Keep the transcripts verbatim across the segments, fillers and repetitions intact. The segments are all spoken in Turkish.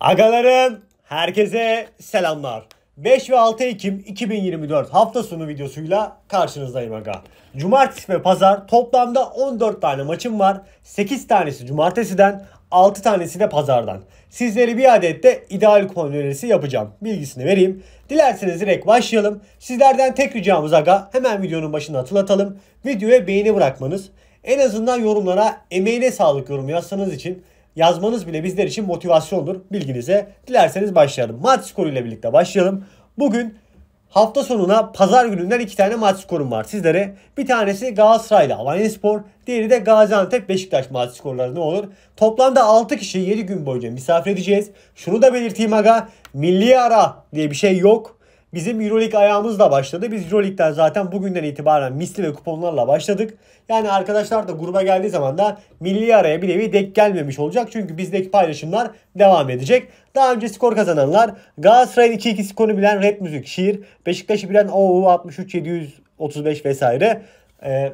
Agalarım, herkese selamlar. beş ve altı Ekim iki bin yirmi dört hafta sonu videosuyla karşınızdayım aga. Cumartesi ve pazar toplamda on dört tane maçım var. sekiz tanesi cumartesiden, altı tanesi de pazardan. Sizleri bir adet de ideal kupon önerisi yapacağım. Bilgisini vereyim. Dilerseniz direkt başlayalım. Sizlerden tek ricamız aga, hemen videonun başına hatırlatalım. Videoya beğeni bırakmanız, en azından yorumlara emeğine sağlık yorum yazsanız için yazmanız bile bizler için motivasyondur, bilginize. Dilerseniz başlayalım. Maç skoruyla birlikte başlayalım. Bugün hafta sonuna pazar gününden iki tane maç skorum var sizlere. Bir tanesi Galatasaray'la Alanyaspor, diğeri de Gaziantep Beşiktaş maç skorları ne olur. Toplamda altı kişi yedi gün boyunca misafir edeceğiz. Şunu da belirteyim aga, milli ara diye bir şey yok. Bizim Euroleague ayağımız da başladı. Biz Euroleague'den zaten bugünden itibaren misli ve kuponlarla başladık. Yani arkadaşlar da gruba geldiği zaman da milli araya bir nevi denk gelmemiş olacak. Çünkü bizdeki paylaşımlar devam edecek. Daha önce skor kazananlar: Galatasaray'ın iki iki skorunu bilen Red Müzik Şiir, Beşiktaş'ı bilen altmış üç yedi yüz otuz beş vesaire ee,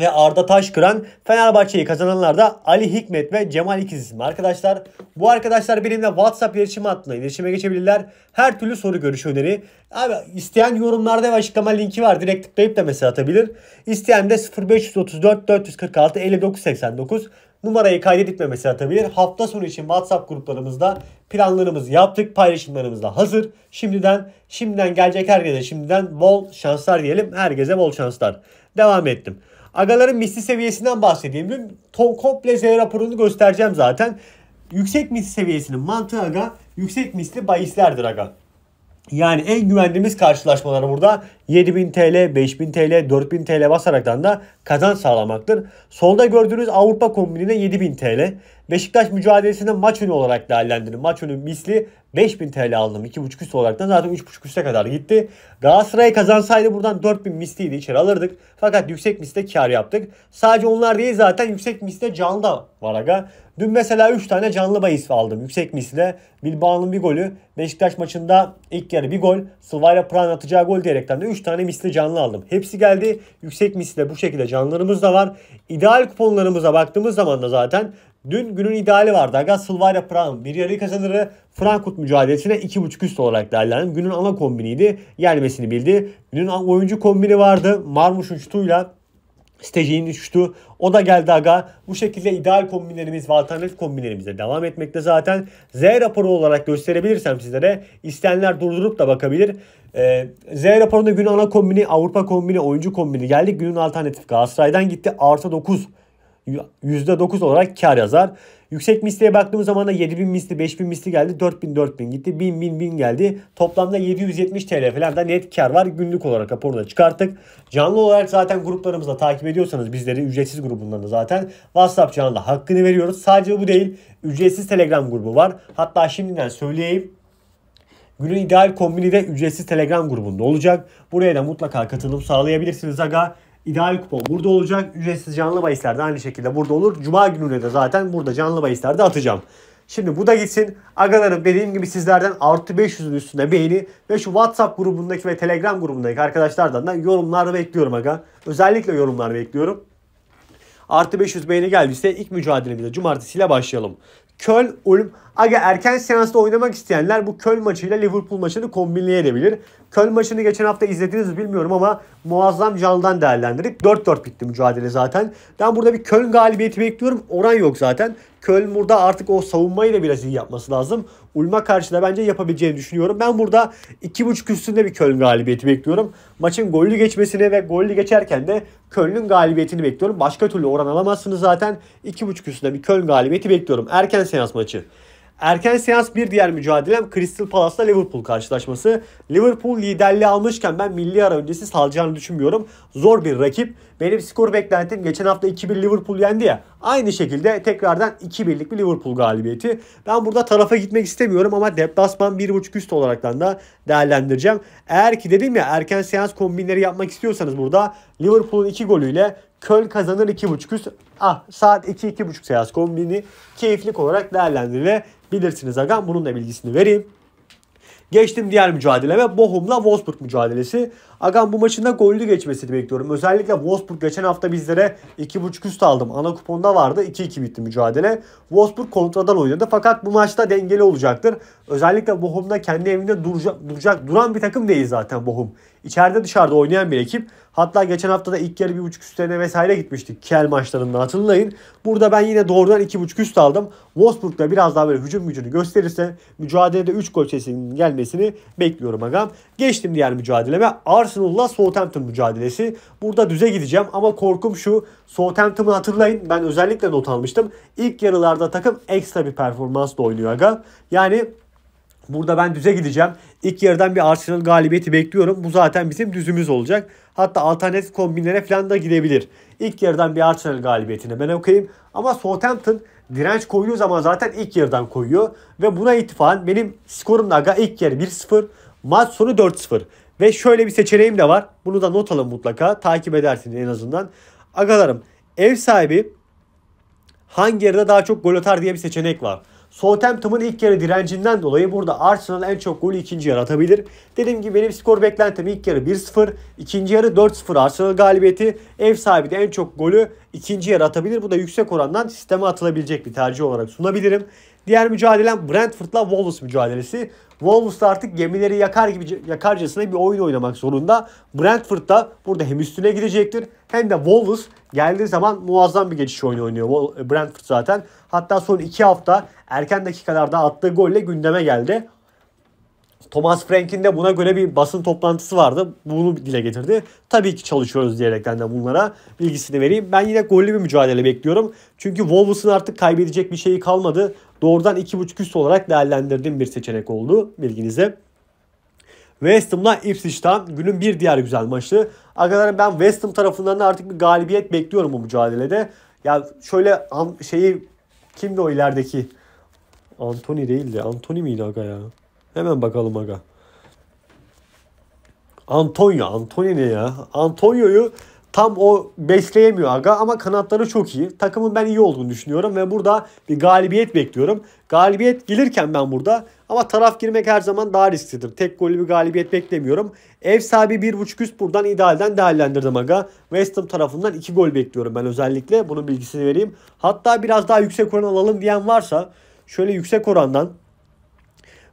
ve Arda Taşkıran. Fenerbahçe'yi kazananlar da Ali Hikmet ve Cemal İkiz isimli arkadaşlar. Bu arkadaşlar benimle WhatsApp iletişim hattına iletişime geçebilirler. Her türlü soru, görüş, öneri. Abi isteyen yorumlarda ve açıklama linki var. Direkt tıklayıp da mesaj atabilir. İsteyen de sıfır beş üç dört dört kırk altı elli dokuz seksen dokuz numarayı kaydedip de mesaj atabilir. Hafta sonu için WhatsApp gruplarımızda planlarımızı yaptık. Paylaşımlarımız da hazır. Şimdiden şimdiden gelecek herkese şimdiden bol şanslar diyelim. Herkese bol şanslar. Devam ettim. Agaların misli seviyesinden bahsedeyim. Dün komple Z raporunu göstereceğim zaten. Yüksek misli seviyesinin mantığı aga, yüksek misli bahislerdir aga. Yani en güvendiğimiz karşılaşmalar burada yedi bin TL, beş bin TL, dört bin TL basaraktan da kazanç sağlamaktır. Solda gördüğünüz Avrupa kombinine yedi bin TL. Beşiktaş mücadelesinde maç önü olarak değerlendirin. Maç önü misli beş bin TL aldım. iki buçuk üst olarak da zaten üç buçuk üste kadar gitti. Galatasaray kazansaydı buradan dört bin misliydi, içeri alırdık. Fakat yüksek misle kar yaptık. Sadece onlar değil, zaten yüksek misle canlı da var aga. Dün mesela üç tane canlı bahis aldım yüksek misle. Bilbao'nun bir golü, Beşiktaş maçında ilk yarı bir gol, Slavia Prag'ın atacağı gol diyerekten de üç tane misli canlı aldım. Hepsi geldi. Yüksek misle bu şekilde canlarımız da var. İdeal kuponlarımıza baktığımız zaman da zaten dün günün ideali vardı aga. Slavia Prag'ın bir yarı kazanırı, Frankfurt mücadelesine iki buçuk üst olarak değerlendim. Günün ana kombiniydi. Gelmesini bildi. Günün oyuncu kombini vardı. Marmuş'un şutuyla Steci'nin şutu. O da geldi aga. Bu şekilde ideal kombinlerimiz ve alternatif kombinlerimize devam etmekte zaten. Z raporu olarak gösterebilirsem sizlere, isteyenler durdurup da bakabilir. Ee, Z raporunda günün ana kombini, Avrupa kombini, oyuncu kombini geldi. Günün alternatif Galatasaray'dan gitti. Artı dokuz. yüzde dokuz olarak kar yazar. Yüksek misliye baktığımız zaman da yedi bin misli, beş bin misli geldi. dört bin dört bin gitti. bin bin bin geldi. Toplamda yedi yüz yetmiş TL falan da net kar var. Günlük olarak raporu da çıkarttık. Canlı olarak zaten gruplarımızda takip ediyorsanız bizleri, ücretsiz grubundan da zaten WhatsApp canlı hakkını veriyoruz. Sadece bu değil, ücretsiz Telegram grubu var. Hatta şimdiden söyleyeyim, günün ideal kombini de ücretsiz Telegram grubunda olacak. Buraya da mutlaka katılım sağlayabilirsiniz aga. İdeal kupon burada olacak. Ücretsiz canlı bahisler de aynı şekilde burada olur. Cuma gününe de zaten burada canlı bahisler de atacağım. Şimdi bu da gitsin. Agalarım, dediğim gibi sizlerden artı beş yüzün üstünde beğeni ve şu WhatsApp grubundaki ve Telegram grubundaki arkadaşlardan da yorumlar bekliyorum aga. Özellikle yorumlar bekliyorum. Artı beş yüz beğeni geldiyse ilk mücadelemize cumartesiyle başlayalım. Köln, Ulm. Aga erken seansta oynamak isteyenler bu Köln maçıyla Liverpool maçını kombinleyebilir. Köln maçını geçen hafta izlediniz mi bilmiyorum ama muazzam canlıdan değerlendirip dört dört bitti mücadele zaten. Ben burada bir Köln galibiyeti bekliyorum. Oran yok zaten. Köln burada artık o savunmayı da biraz iyi yapması lazım. Ulm'a karşı da bence yapabileceğini düşünüyorum. Ben burada iki buçuk üstünde bir Köln galibiyeti bekliyorum. Maçın gollü geçmesini ve gollü geçerken de Köln'ün galibiyetini bekliyorum. Başka türlü oran alamazsınız zaten. iki buçuk üstünde bir Köln galibiyeti bekliyorum. Erken seans maçı. Erken seans bir diğer mücadelem Crystal Palace'la Liverpool karşılaşması. Liverpool liderliği almışken ben milli ara öncesi salacağını düşünmüyorum. Zor bir rakip. Benim skor beklentim geçen hafta iki bir Liverpool yendi ya. Aynı şekilde tekrardan iki birlik bir Liverpool galibiyeti. Ben burada tarafa gitmek istemiyorum ama deplasman bir buçuk üst olaraktan da değerlendireceğim. Eğer ki dedim ya, erken seans kombinleri yapmak istiyorsanız burada Liverpool'un iki golüyle Köln kazanır iki buçuk üst. Ah, saat iki iki buçuk seans kombini keyiflik olarak değerlendirilebilirsiniz aga. Bunun da bilgisini vereyim. Geçtim diğer mücadeleme, Bochum'la Wolfsburg mücadelesi. Agam bu maçında gollü geçmesini bekliyorum. Özellikle Wolfsburg geçen hafta bizlere iki buçuk üst aldım. Ana kuponda vardı. iki iki bitti mücadele. Wolfsburg kontradan oynadı fakat bu maçta dengeli olacaktır. Özellikle Bochum'da kendi evinde duracak, duracak duran bir takım değil zaten Bochum. İçeride dışarıda oynayan bir ekip. Hatta geçen hafta da ilk yarı bir buçuk üstlerine vesaire gitmiştik. Kiel maçlarında hatırlayın. Burada ben yine doğrudan iki buçuk üst aldım. Wolfsburg'da biraz daha böyle hücum gücünü gösterirse mücadelede üç gol sesinin gelmesini bekliyorum agam. Geçtim diğer mücadeleme. Arsenal'la Southampton mücadelesi. Burada düze gideceğim ama korkum şu. Southampton'ı hatırlayın. Ben özellikle not almıştım. İlk yarılarda takım ekstra bir performansla oynuyor agam. Yani burada ben düze gideceğim. İlk yarıdan bir Arsenal galibiyeti bekliyorum. Bu zaten bizim düzümüz olacak. Hatta alternatif kombinlere falan da gidebilir. İlk yarıdan bir Arsenal galibiyetine ben okuyayım. Ama Southampton direnç koyduğu zaman zaten ilk yarıdan koyuyor. Ve buna itibaren benim skorum da ilk yarı bir sıfır. Maç sonu dört sıfır. Ve şöyle bir seçeneğim de var. Bunu da not alın mutlaka. Takip edersiniz en azından. Agalarım, ev sahibi hangi yarıda daha çok gol atar diye bir seçenek var. Southampton'ın ilk yarı direncinden dolayı burada Arsenal en çok golü ikinci yarı atabilir. Dediğim gibi benim skor beklentim ilk yarı bir sıfır, ikinci yarı dört sıfır Arsenal galibiyeti. Ev sahibi de en çok golü ikinci yarı atabilir. Bu da yüksek orandan sisteme atılabilecek bir tercih olarak sunabilirim. Diğer mücadelem Brentford'la Wolves mücadelesi. Wolves artık gemileri yakar gibi yakarcasına bir oyun oynamak zorunda. Brentford da burada hem üstüne gidecektir hem de Wolves geldiği zaman muazzam bir geçiş oyunu oynuyor Brentford zaten. Hatta son iki hafta erken dakikalarda attığı golle gündeme geldi. Thomas Frank'in de buna göre bir basın toplantısı vardı. Bunu dile getirdi. Tabii ki çalışıyoruz diyerekten de bunlara bilgisini vereyim. Ben yine gollü bir mücadele bekliyorum. Çünkü Wolves'ın artık kaybedecek bir şeyi kalmadı. Doğrudan iki buçuk üst olarak değerlendirdiğim bir seçenek oldu bilginize. West Ham'la Ipswich Town günün bir diğer güzel maçı. Arkadaşlar ben West Ham tarafından da artık bir galibiyet bekliyorum bu mücadelede. Ya şöyle şeyi kimdi o ilerideki? Antonio değildi. Antonio miydi aga ya? Hemen bakalım aga. Antonio. Antonio ne ya? Antonio'yu tam o besleyemiyor aga ama kanatları çok iyi. Takımın ben iyi olduğunu düşünüyorum ve burada bir galibiyet bekliyorum. Galibiyet gelirken ben burada ama taraf girmek her zaman daha risklidir. Tek gollü bir galibiyet beklemiyorum. Ev sahibi bir buçuk üst buradan idealden değerlendirdim aga. West Ham tarafından iki gol bekliyorum ben özellikle. Bunun bilgisini vereyim. Hatta biraz daha yüksek oran alalım diyen varsa şöyle yüksek orandan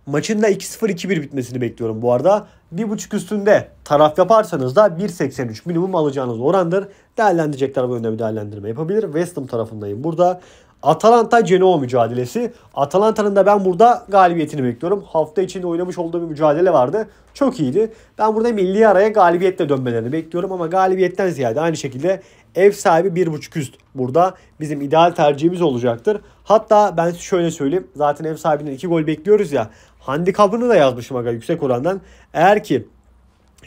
maçın da iki sıfır iki bir bitmesini bekliyorum bu arada. bir buçuk üstünde taraf yaparsanız da bir seksen üç minimum alacağınız orandır. Değerlendirecek tarafı önüne bir değerlendirme yapabilir. West Ham tarafındayım burada. Atalanta Genoa mücadelesi. Atalanta'nın da ben burada galibiyetini bekliyorum. Hafta içinde oynamış olduğu bir mücadele vardı. Çok iyiydi. Ben burada milli araya galibiyetle dönmelerini bekliyorum ama galibiyetten ziyade aynı şekilde ev sahibi bir buçuk üst burada bizim ideal tercihimiz olacaktır. Hatta ben şöyle söyleyeyim. Zaten ev sahibinden iki gol bekliyoruz ya. Handikapını da yazmışım aga yüksek orandan. Eğer ki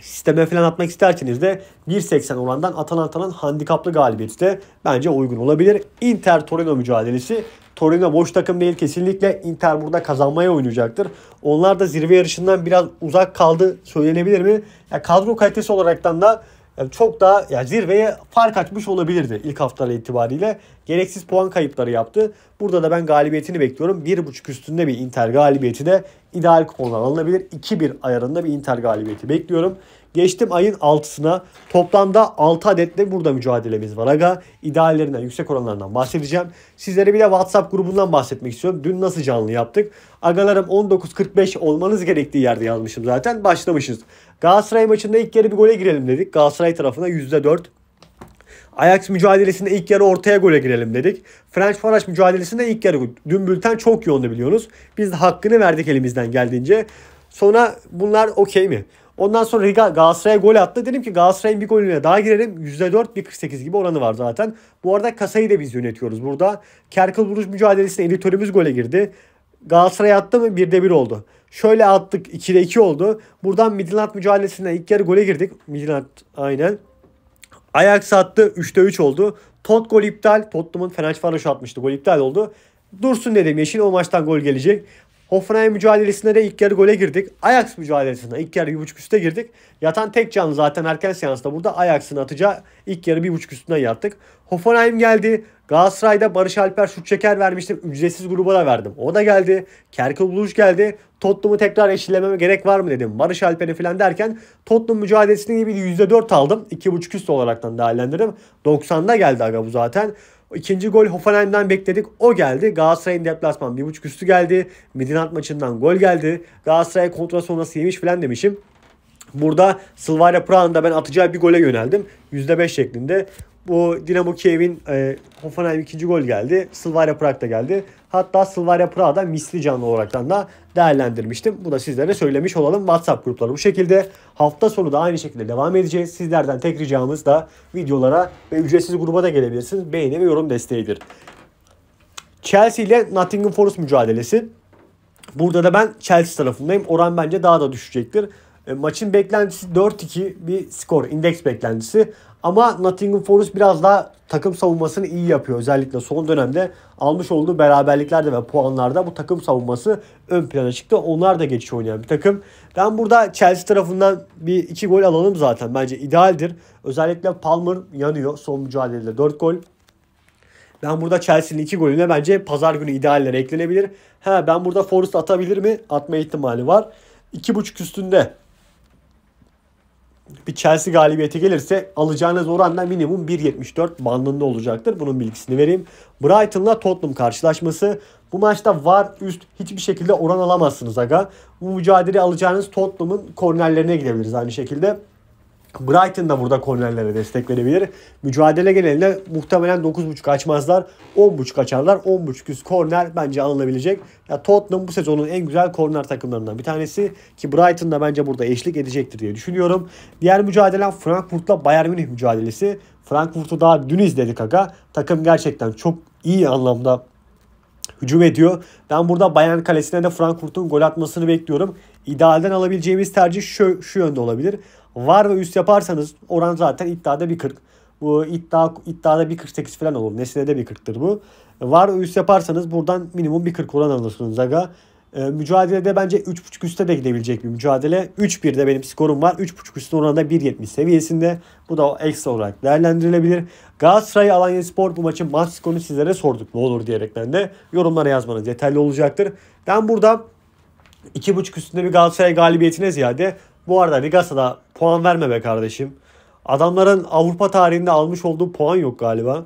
sisteme falan atmak isterseniz de bir seksen orandan Atalanta'nın handikaplı galibiyeti de bence uygun olabilir. Inter Torino mücadelesi. Torino boş takım değil kesinlikle. Inter burada kazanmaya oynayacaktır. Onlar da zirve yarışından biraz uzak kaldı söylenebilir mi? Ya kadro kalitesi olaraktan da çok daha ya zirveye fark açmış olabilirdi ilk haftalar itibariyle. Gereksiz puan kayıpları yaptı. Burada da ben galibiyetini bekliyorum. bir buçuk üstünde bir Inter galibiyeti de ideal kuponlar alınabilir. iki bir ayarında bir Inter galibiyeti bekliyorum. Geçtim ayın altısına. Toplamda altı adet de burada mücadelemiz var aga. İdeallerinden, yüksek oranlarından bahsedeceğim. Sizlere bir de WhatsApp grubundan bahsetmek istiyorum. Dün nasıl canlı yaptık? Agalarım on dokuz kırk beş olmanız gerektiği yerde yazmışım zaten. Başlamışız. Galatasaray maçında ilk yarı bir gole girelim dedik. Galatasaray tarafına yüzde dört. Ajax mücadelesinde ilk yarı ortaya gole girelim dedik. Fenerbahçe mücadelesinde ilk yarı. Dün bülten çok yoğundu biliyorsunuz. Biz de hakkını verdik elimizden geldiğince. Sonra bunlar okey mi? Ondan sonra Galatasaray'a gol attı. Dedim ki Galatasaray'ın bir golüne daha girelim. yüzde dört, bir kırk sekiz gibi oranı var zaten. Bu arada kasayı da biz yönetiyoruz burada. Kerkılburuş mücadelesinde editörümüz gole girdi. Galatasaray attı mı birde bir oldu. Şöyle attık ikide iki oldu. Buradan Midland mücadelesinde ilk yarı gole girdik. Midland aynen. Ajax attı üçte üç oldu. Tot gol iptal. Tottenham'ın Fenerbahçe'ye atmıştı. Gol iptal oldu. Dursun dedim yeşil o maçtan gol gelecek. Hoffenheim mücadelesinde de ilk yarı gole girdik. Ajax mücadelesinde ilk yarı bir buçuk üste girdik. Yatan tek canlı zaten erken seansta burada Ajax'ın atacağı ilk yarı bir buçuk üstünden yattık. Hoffenheim geldi. Galatasaray'da Barış Alper şut çeker vermiştim. Ücretsiz gruba da verdim. O da geldi. Kerkebuluş geldi. Tottenham'ı tekrar eşitlememe gerek var mı dedim. Barış Alper'e falan derken Tottenham mücadelesini bir yüzde dört aldım. iki buçuk üst olaraktan değerlendirdim. doksanda geldi aga bu zaten. İkinci gol Hoffenheim'den bekledik. O geldi. Galatasaray'ın deplasman bir buçuk üstü geldi. Midinat maçından gol geldi. Galatasaray kontra sonrası yemiş falan demişim. Burada Slavia Prag'ın da ben atacağı bir gole yöneldim. yüzde beş şeklinde. Bu Dinamo Kiev'in e, Hoffenheim ikinci gol geldi. Slavia Prag da geldi. Hatta Slavia Prag'da misli canlı olaraktan da değerlendirmiştim. Bu da sizlere söylemiş olalım. WhatsApp grupları bu şekilde. Hafta sonu da aynı şekilde devam edeceğiz. Sizlerden tek ricamız da videolara ve ücretsiz gruba da gelebilirsiniz. Beğeni ve yorum desteğidir. Chelsea ile Nottingham Forest mücadelesi. Burada da ben Chelsea tarafındayım. Oran bence daha da düşecektir. E, maçın beklentisi dört iki bir skor. İndeks beklentisi. Ama Nottingham Forest biraz daha takım savunmasını iyi yapıyor. Özellikle son dönemde almış olduğu beraberliklerde ve puanlarda bu takım savunması ön plana çıktı. Onlar da geçiş oynayan bir takım. Ben burada Chelsea tarafından bir iki gol alalım zaten. Bence idealdir. Özellikle Palmer yanıyor. Son mücadelede dört gol. Ben burada Chelsea'nin iki golüne bence pazar günü ideallere eklenebilir. He, ben burada Forest atabilir mi? Atma ihtimali var. iki buçuk üstünde bir Chelsea galibiyeti gelirse alacağınız oranla minimum bir yetmiş dört bandında olacaktır. Bunun bilgisini vereyim. Brighton'la Tottenham karşılaşması. Bu maçta var üst hiçbir şekilde oran alamazsınız aga. Bu mücadele alacağınız Tottenham'ın kornerlerine gidebiliriz aynı şekilde. Brighton da burada kornerlere destek verebilir. Mücadele genelinde muhtemelen dokuz buçuk açmazlar. on buçuk açarlar. on buçuk üst korner bence alınabilecek. Ya Tottenham bu sezonun en güzel korner takımlarından bir tanesi. Ki Brighton da bence burada eşlik edecektir diye düşünüyorum. Diğer mücadele Frankfurt'la Bayern Münih mücadelesi. Frankfurt'u daha dün izledik aga. Takım gerçekten çok iyi anlamda hücum ediyor. Ben burada Bayern kalesine de Frankfurt'un gol atmasını bekliyorum. İdealden alabileceğimiz tercih şu, şu yönde olabilir. Var ve üst yaparsanız oran zaten iddiada bir kırk. Bu iddia iddiada bir kırk sekiz falan olur. Nesnede bir kırktır bu. Var ve üst yaparsanız buradan minimum bir kırk oran alırsınız aga. Ee, mücadelede bence üç buçuk üstte de gidebilecek bir mücadele. üç bir'de benim skorum var. üç buçuk üstün oranında bir yetmiş seviyesinde. Bu da ekstra olarak değerlendirilebilir. Galatasaray Alanyaspor bu maçın maç skorunu sizlere sorduk ne olur diyerekten de yorumlara yazmanız yeterli olacaktır. Ben burada iki buçuk üstünde bir Galatasaray galibiyetine ziyade bu arada Ligasa'da puan verme be kardeşim. Adamların Avrupa tarihinde almış olduğu puan yok galiba.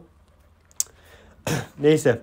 Neyse.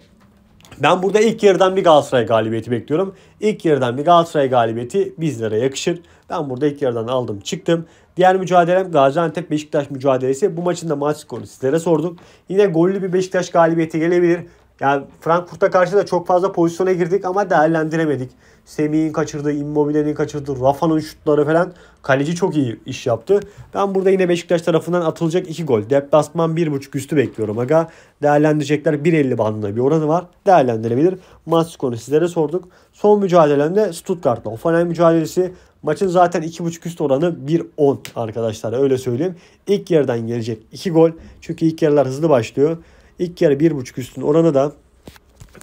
Ben burada ilk yarıdan bir Galatasaray galibiyeti bekliyorum. İlk yarıdan bir Galatasaray galibiyeti bizlere yakışır. Ben burada ilk yarıdan aldım çıktım. Diğer mücadelem Gaziantep Beşiktaş mücadelesi. Bu maçın da maç skoru sizlere sorduk. Yine gollü bir Beşiktaş galibiyeti gelebilir. Yani Frankfurt'a karşı da çok fazla pozisyona girdik ama değerlendiremedik. Semih'in kaçırdığı, Immobile'nin kaçırdığı, Rafa'nın şutları falan. Kaleci çok iyi iş yaptı. Ben burada yine Beşiktaş tarafından atılacak iki gol. Deplasman bir buçuk üstü bekliyorum aga. Değerlendirecekler bir elli bandında bir oranı var. Değerlendirebilir. Maç skoru sizlere sorduk. Son mücadelemde Stuttgart'la Hoffenheim mücadelesi. Maçın zaten iki buçuk üst oranı bir on arkadaşlar öyle söyleyeyim. İlk yarıdan gelecek iki gol. Çünkü ilk yarılar hızlı başlıyor. İlk yarı bir buçuk üstün oranı da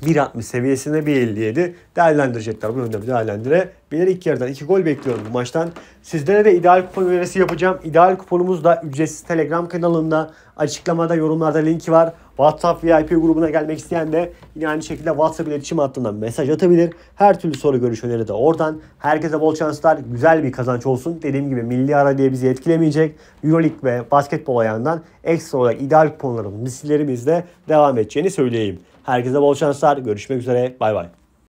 bir altmış seviyesine bir elli yedi değerlendirecekler. Bu yönde bir değerlendirebilir. İlk yarıdan iki gol bekliyorum bu maçtan. Sizlere de ideal kupon önerisi yapacağım. İdeal kuponumuz da ücretsiz Telegram kanalında, açıklamada, yorumlarda linki var. WhatsApp V I P grubuna gelmek isteyen de yine aynı şekilde WhatsApp iletişim hattından mesaj atabilir. Her türlü soru görüş öneri de oradan. Herkese bol şanslar, güzel bir kazanç olsun. Dediğim gibi milli ara diye bizi etkilemeyecek. Euroleague ve basketbol ayağından ekstra olarak ideal kuponlarımız, misillerimizle devam edeceğini söyleyeyim. Herkese bol şanslar. Görüşmek üzere. Bay bay.